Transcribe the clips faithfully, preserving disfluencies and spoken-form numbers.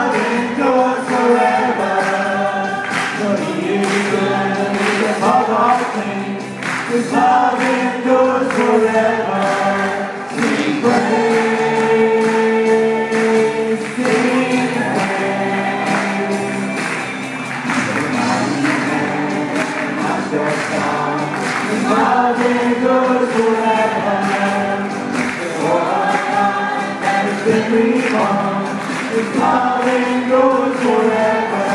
His love endures forever. Sing praise, sing praise. His love endures forever. For a God that has been reborn, His love endures forever.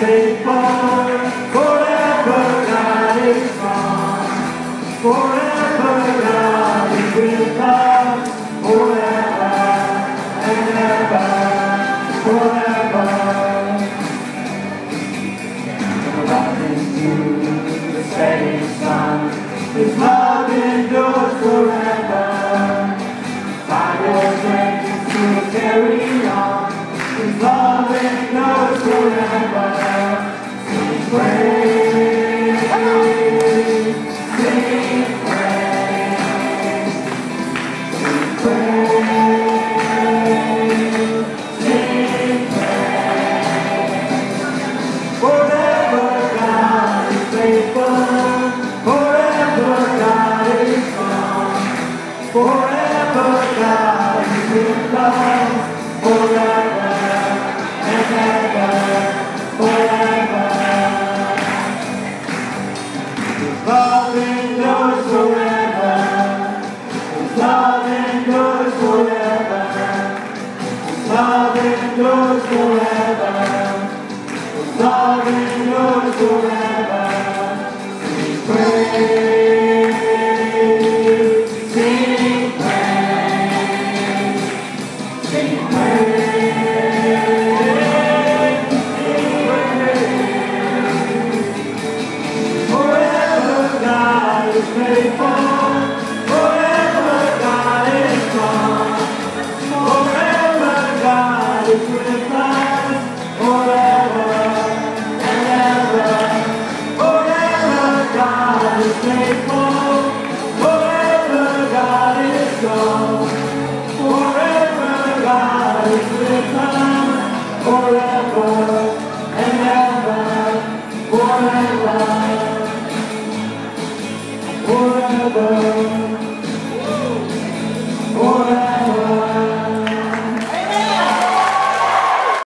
Faithful, forever God is strong, forever God is with us, forever and ever, forever. Rising to the setting sun, His love endures forever. By your grace to carry on, His love endures forever. Forever, forever, forever.